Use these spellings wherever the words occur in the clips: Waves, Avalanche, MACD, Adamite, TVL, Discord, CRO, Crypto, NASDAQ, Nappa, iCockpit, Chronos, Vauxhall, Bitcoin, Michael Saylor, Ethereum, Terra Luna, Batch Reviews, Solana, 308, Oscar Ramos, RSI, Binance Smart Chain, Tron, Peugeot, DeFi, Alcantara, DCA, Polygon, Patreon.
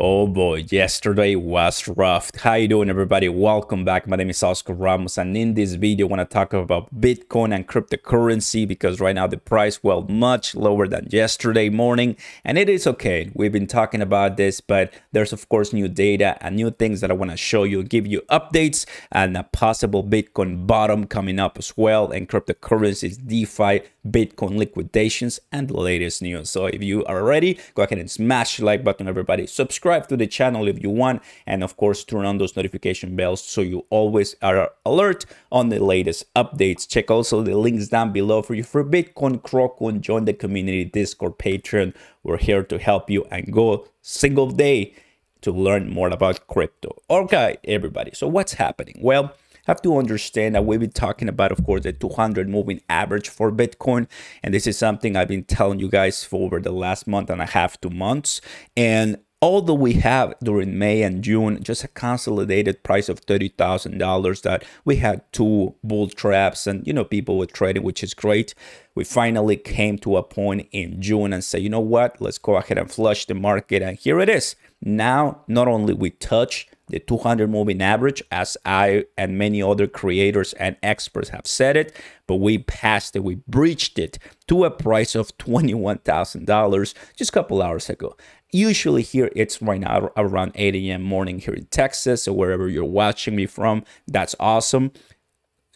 Oh boy, yesterday was rough. How you doing, everybody? Welcome back. My name is Oscar Ramos, and in this video I want to talk about Bitcoin and cryptocurrency, because right now the price, well, much lower than yesterday morning, and it is okay. We've been talking about this, but there's of course new data and new things that I want to show you, give you updates, and a possible Bitcoin bottom coming up as well, and cryptocurrencies, DeFi, Bitcoin liquidations, and the latest news. So if you are ready, go ahead and smash the like button, everybody. Subscribe to the channel if you want, and of course turn on those notification bells so you always are alert on the latest updates. Check also the links down below for you for Bitcoin, CRO, and join the community, Discord, Patreon. We're here to help you and go single day to learn more about crypto. Okay, everybody, so what's happening? Well, have to understand that we've been talking about, of course, the 200 moving average for Bitcoin, and this is something I've been telling you guys for over the last month and a half, 2 months. And although we have during May and June just a consolidated price of $30,000, that we had two bull traps and, you know, people were trading, which is great. We finally came to a point in June and say, you know what, let's go ahead and flush the market. And here it is. Now, not only we touch the 200 moving average, as I and many other creators and experts have said it, but we passed it, we breached it to a price of $21,000 just a couple hours ago. Usually here, it's right now around 8 a.m. morning here in Texas, or wherever you're watching me from, that's awesome.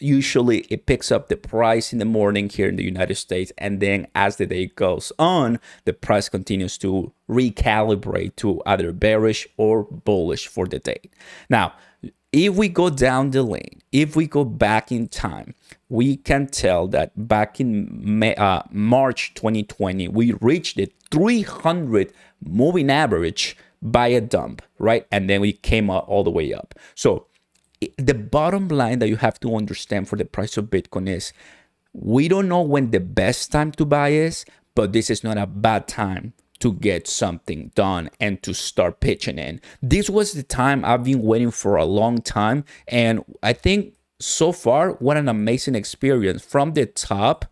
Usually it picks up the price in the morning here in the United States, and then as the day goes on, the price continues to recalibrate to either bearish or bullish for the day. Now, if we go down the lane, if we go back in time, we can tell that back in March 2020, we reached the 300 moving average by a dump, right? And then we came all the way up. So the bottom line that you have to understand for the price of Bitcoin is we don't know when the best time to buy is, but this is not a bad time to get something done and to start pitching in. This was the time I've been waiting for a long time, and I think so far, what an amazing experience from the top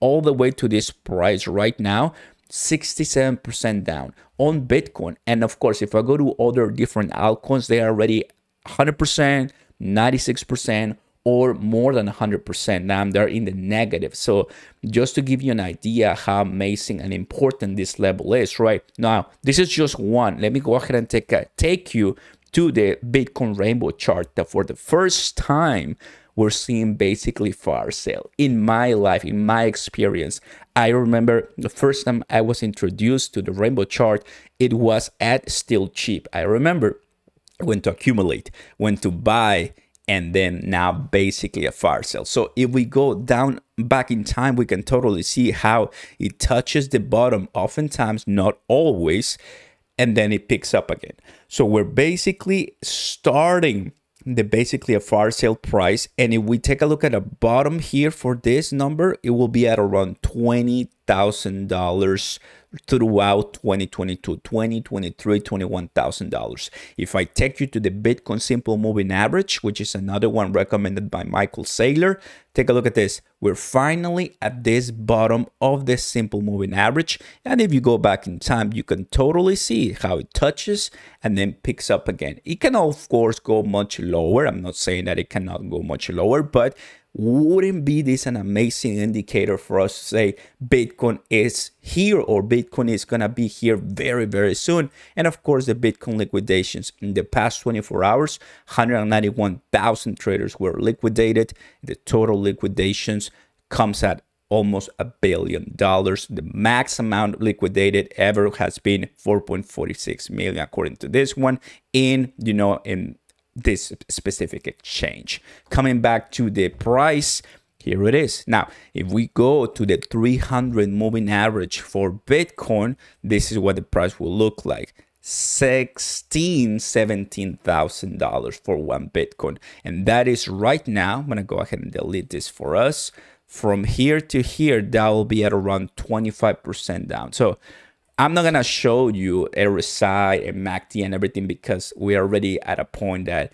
all the way to this price right now. 67% down on Bitcoin, and of course if I go to other different altcoins, they are already 100%, 96%, or more than 100%. Now they're in the negative. So just to give you an idea how amazing and important this level is right now. This is just one. Let me go ahead and take you to the Bitcoin rainbow chart, that for the first time we're seeing basically fire sale. In my life, in my experience, I remember the first time I was introduced to the rainbow chart, it was at still cheap. I remember when to accumulate, when to buy, and then now basically a fire sale. So if we go down back in time, we can totally see how it touches the bottom, oftentimes, not always, and then it picks up again. So we're basically starting the basically a fire sale price, and if we take a look at a bottom here for this number, it will be at around $20,000 throughout 2022, 2023, $21,000. If I take you to the Bitcoin simple moving average, which is another one recommended by Michael Saylor, take a look at this. We're finally at this bottom of the simple moving average, and if you go back in time, you can totally see how it touches and then picks up again. It can of course go much lower. I'm not saying that it cannot go much lower, but wouldn't be this an amazing indicator for us to say Bitcoin is here, or Bitcoin is gonna be here very, very soon? And of course, the Bitcoin liquidations in the past 24 hours, 191,000 traders were liquidated. The total liquidations comes at almost $1 billion. The max amount liquidated ever has been 4.46 million, according to this one, in, you know, in this specific exchange. Coming back to the price, here it is. Now, if we go to the 300 moving average for Bitcoin, this is what the price will look like. $17,000 for one Bitcoin. And that is right now. I'm gonna go ahead and delete this for us. From here to here, that will be at around 25% down. So I'm not going to show you RSI and MACD and everything, because we're already at a point that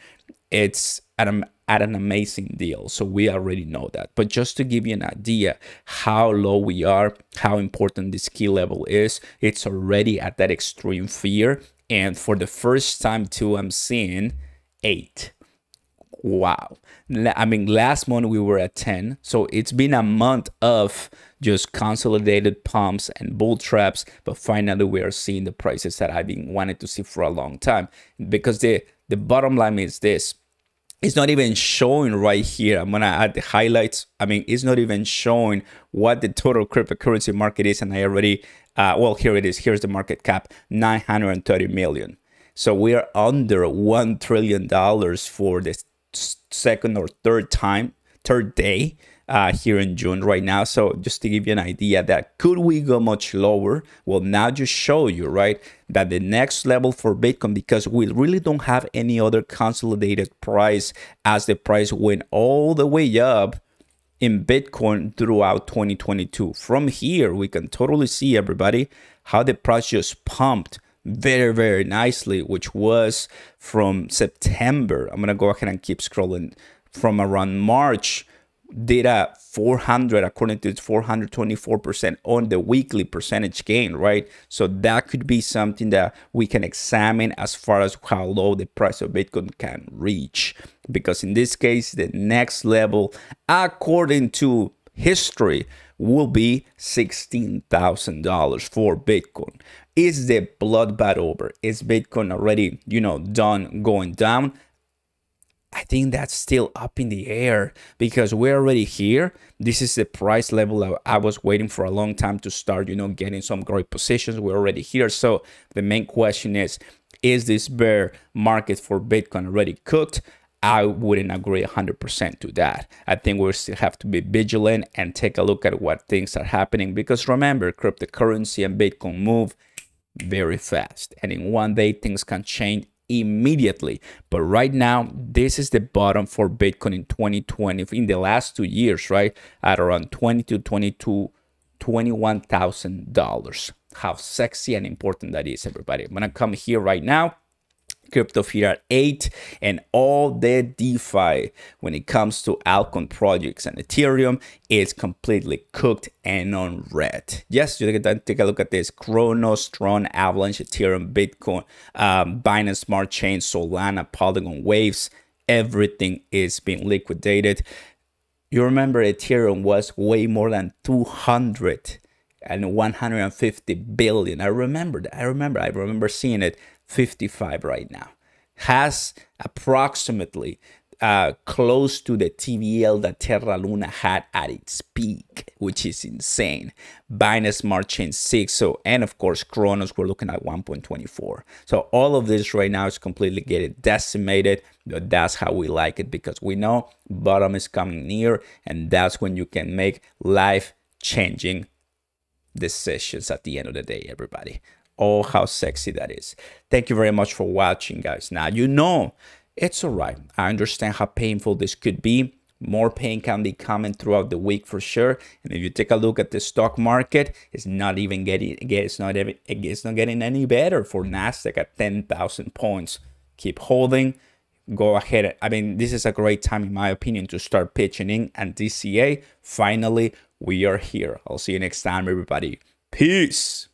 it's at an amazing deal. So we already know that. But just to give you an idea how low we are, how important this key level is, it's already at that extreme fear. And for the first time too, I'm seeing 8. Wow. I mean, last month we were at 10. So it's been a month of just consolidated pumps and bull traps. But finally, we are seeing the prices that I've been wanting to see for a long time. Because the bottom line is this. It's not even showing right here. I'm going to add the highlights. I mean, it's not even showing what the total cryptocurrency market is. And I already, well, here it is. Here's the market cap, 930 million. So we are under $1 trillion for the second or third day here in June right now. So just to give you an idea that could we go much lower? Well, now just show you, right, that the next level for Bitcoin, because we really don't have any other consolidated price as the price went all the way up in Bitcoin throughout 2022. From here, we can totally see, everybody, how the price just pumped very, very nicely, which was from September. I'm going to go ahead and keep scrolling from around March. Did a 400, according to its 424% on the weekly percentage gain, right? So that could be something that we can examine as far as how low the price of Bitcoin can reach. Because in this case, the next level, according to history, will be $16,000 for Bitcoin. Is the bloodbath over? Is Bitcoin already, you know, done going down? I think that's still up in the air because we're already here. This is the price level I was waiting for a long time to start, you know, getting some great positions. We're already here. So the main question is this bear market for Bitcoin already cooked? I wouldn't agree 100% to that. I think we still have to be vigilant and take a look at what things are happening, because remember, cryptocurrency and Bitcoin move very fast. And in one day, things can change immediately. But right now, this is the bottom for Bitcoin in 2020, in the last 2 years, right, at around $21,000. How sexy and important that is, everybody. I'm gonna come here right now, crypto here at 8, and all the DeFi when it comes to altcoin projects and Ethereum is completely cooked and on red. Yes, you can take a look at this. Chronos, Tron, Avalanche, Ethereum, Bitcoin, Binance Smart Chain, Solana, Polygon, Waves, everything is being liquidated. You remember Ethereum was way more than 250 billion. I remember seeing it 55 right now, has approximately close to the TVL that Terra Luna had at its peak, which is insane. Binance Smart Chain 6, so, and of course Chronos, we're looking at 1.24. So all of this right now is completely getting decimated. But that's how we like it, because we know bottom is coming near, and that's when you can make life changing decisions at the end of the day, everybody. Oh, how sexy that is. Thank you very much for watching, guys. Now, you know, it's all right. I understand how painful this could be. More pain can be coming throughout the week for sure. And if you take a look at the stock market, it's not getting any better for NASDAQ at 10,000 points. Keep holding. Go ahead. I mean, this is a great time, in my opinion, to start pitching in. And DCA, finally, we are here. I'll see you next time, everybody. Peace.